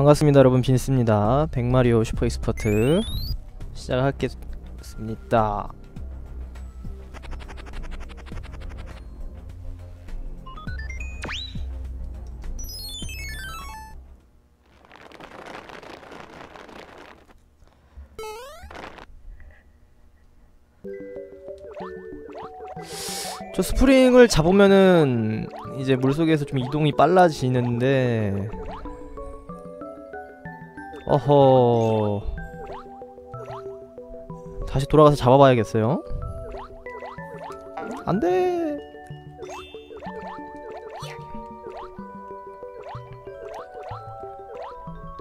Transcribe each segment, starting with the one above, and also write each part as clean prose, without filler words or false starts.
반갑습니다 여러분, 빈스입니다. 백마리오 슈퍼익스퍼트 시작하겠습니다. 저 스프링을 잡으면은 이제 물속에서 좀 이동이 빨라지는데, 어허, 다시 돌아가서 잡아봐야겠어요. 안돼.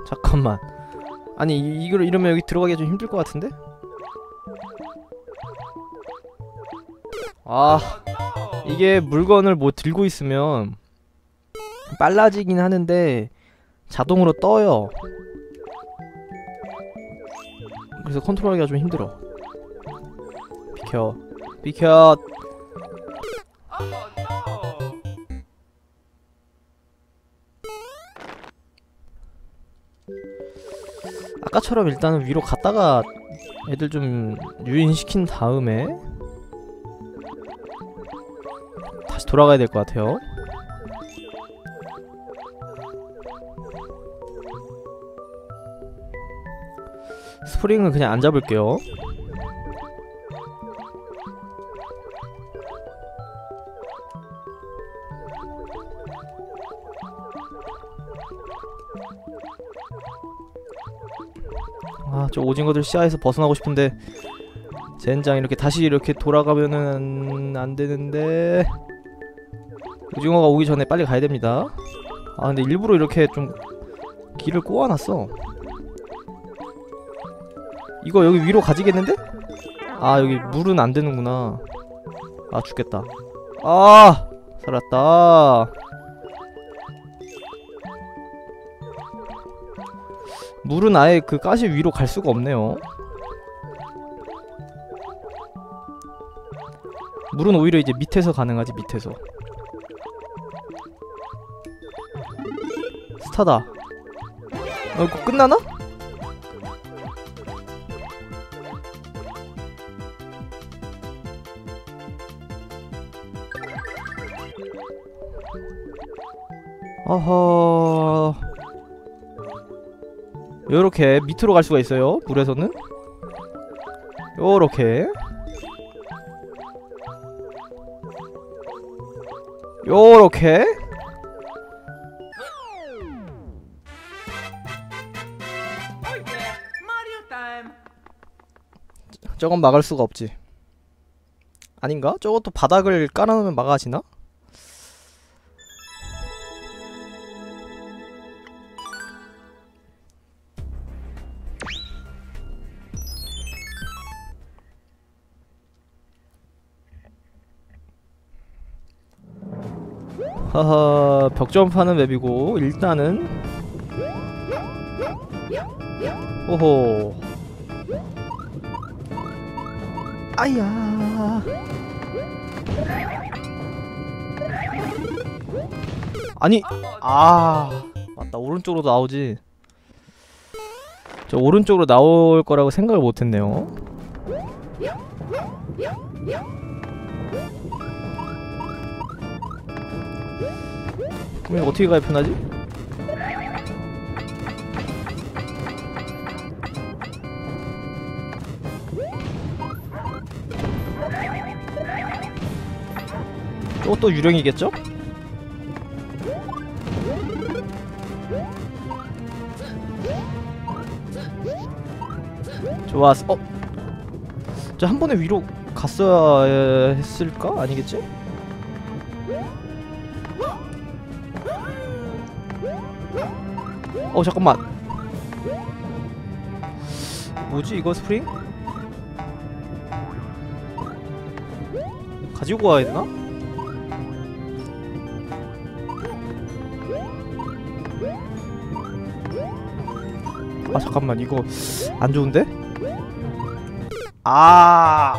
잠깐만, 아니 이걸 이러면 여기 들어가기가 좀 힘들 것 같은데? 아, 이게 물건을 뭐 들고 있으면 빨라지긴 하는데 자동으로 떠요. 그래서 컨트롤하기가 좀 힘들어. 비켜, 비켜. 아까처럼 일단은 위로 갔다가 애들 좀 유인시킨 다음에 다시 돌아가야 될 것 같아요. 스프링은 그냥 안 잡을게요. 아, 저 오징어들 시야에서 벗어나고 싶은데 젠장, 이렇게 다시 이렇게 돌아가면은 안 되는데. 오징어가 오기 전에 빨리 가야 됩니다. 아, 근데 일부러 이렇게 좀 길을 꼬아놨어. 이거 여기 위로 가지겠는데? 아, 여기 물은 안 되는구나. 아, 죽겠다. 아, 살았다. 물은 아예 그 가시 위로 갈 수가 없네요. 물은 오히려 이제 밑에서 가능하지, 밑에서. 스타다. 아, 이거 끝나나? 어허, 요렇게 밑으로 갈 수가 있어요. 물에서는 요렇게, 요렇게. 저건 막을 수가 없지. 아닌가? 저것도 바닥을 깔아놓으면 막아지나? 하하, 벽점프하는 맵이고, 일단은 오호, 아야. 아니, 아, 맞다, 오른쪽으로 나오지. 저 오른쪽으로 나올 거라고 생각을 못했네요. 그럼 어떻게 가야 편하지? 또 유령이겠죠? 좋았어. 어? 저 한 번에 위로 갔어야 했을까? 아니겠지? 어, 잠깐만, 뭐지 이거? 스프링? 가지고 와야 했나? 아, 잠깐만, 이거 안 좋은데? 아,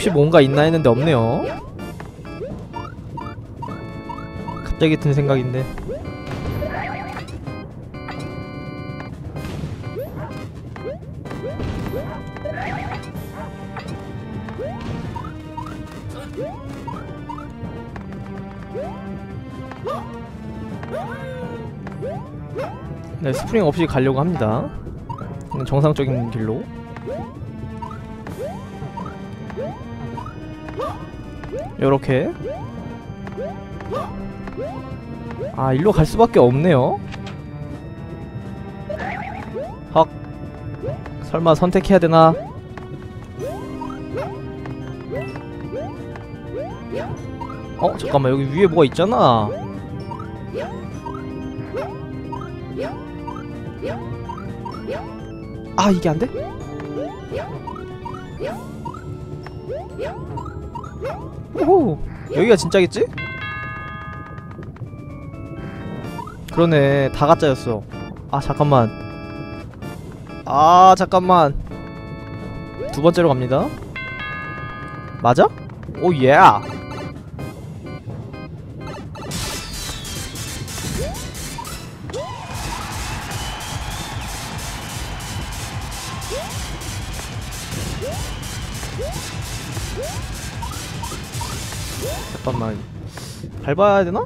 혹시 뭔가 있나 했는데 없네요. 갑자기 든 생각인데 네, 스프링 없이 가려고 합니다. 정상적인 길로. 요렇게. 아, 일로 갈 수밖에 없네요. 헉. 설마 선택해야 되나? 어, 잠깐만. 여기 위에 뭐가 있잖아. 아, 이게 안 돼? 오호, 여기가 진짜겠지? 그러네, 다 가짜였어. 아, 잠깐만. 아, 잠깐만. 두 번째로 갑니다. 맞아? 오, 예. 잠깐만, 밟아야 되나?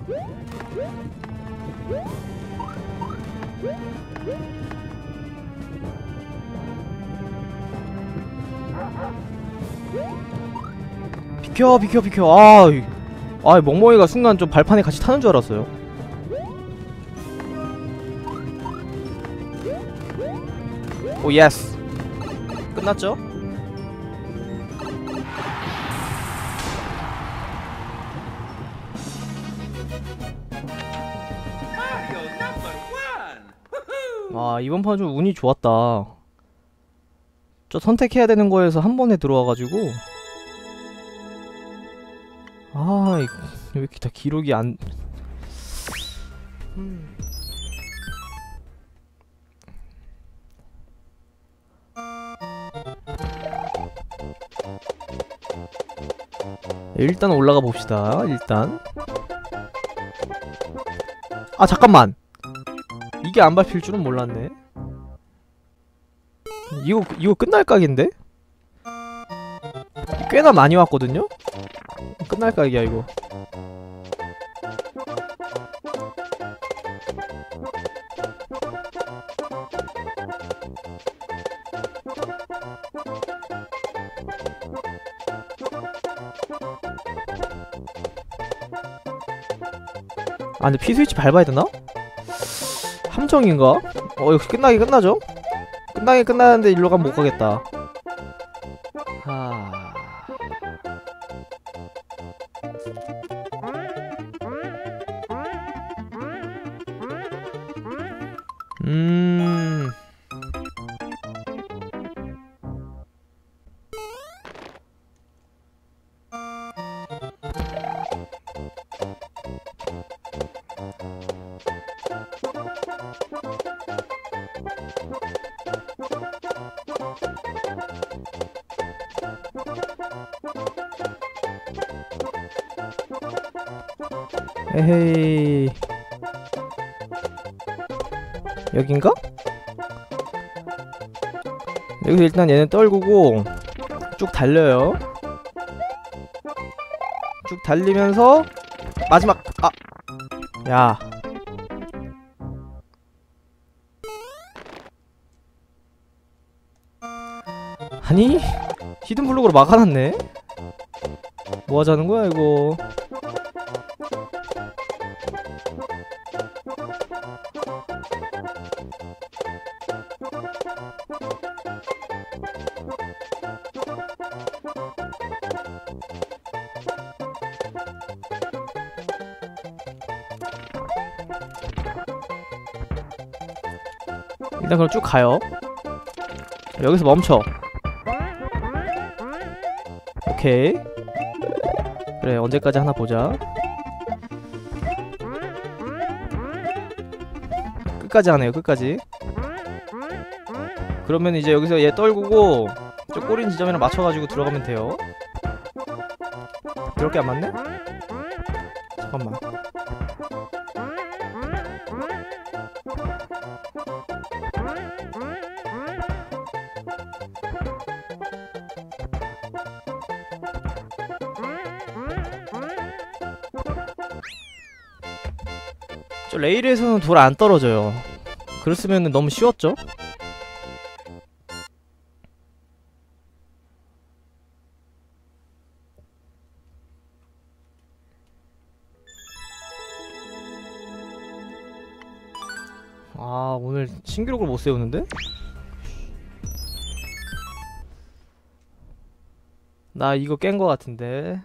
비켜 비켜 비켜. 아, 멍멍이가 순간 좀 발판에 같이 타는 줄 알았어요. 오, 예스. 끝났죠? 아, 이번 판 좀 운이 좋았다. 저 선택해야 되는 거에서 한 번에 들어와가지고. 아, 이거 왜 이렇게 다 기록이 안... 일단 올라가 봅시다. 일단. 아, 잠깐만! 이게 안 밟힐 줄은 몰랐네. 이거 끝날 각인데? 꽤나 많이 왔거든요? 끝날 각이야, 이거. 아, 근데 P스위치 밟아야 되나? 함정인가? 역시 끝나긴 끝나죠? 끝나긴 끝나는데 일로 가면 못 가겠다. 에헤이, 여긴가? 여기서 일단 얘는 떨구고 쭉 달려요. 쭉 달리면서 마지막. 아, 야, 아니, 히든블록으로 막아놨네. 뭐 하자는 거야, 이거. 일단 그럼 쭉 가요. 여기서 멈춰. 오케이. 그래, 언제까지 하나 보자. 끝까지 하네요, 끝까지. 그러면 이제 여기서 얘 떨구고 저 꼬린 지점이랑 맞춰가지고 들어가면 돼요. 10개 안 맞네? 잠깐만. 저 레일에서는 돌 안 떨어져요. 그랬으면 너무 쉬웠죠? 아, 오늘 신기록을 못 세우는데? 나 이거 깬 거 같은데.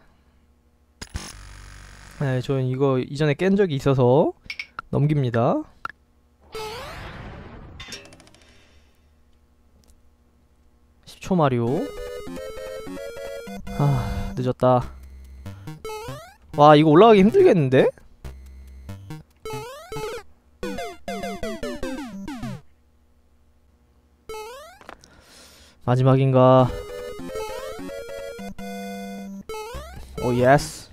네, 저는 이거 이전에 깬 적이 있어서 넘깁니다. 마리오. 아, 늦었다. 와, 이거 올라가기 힘들겠는데? 마지막인가? 오, 예스.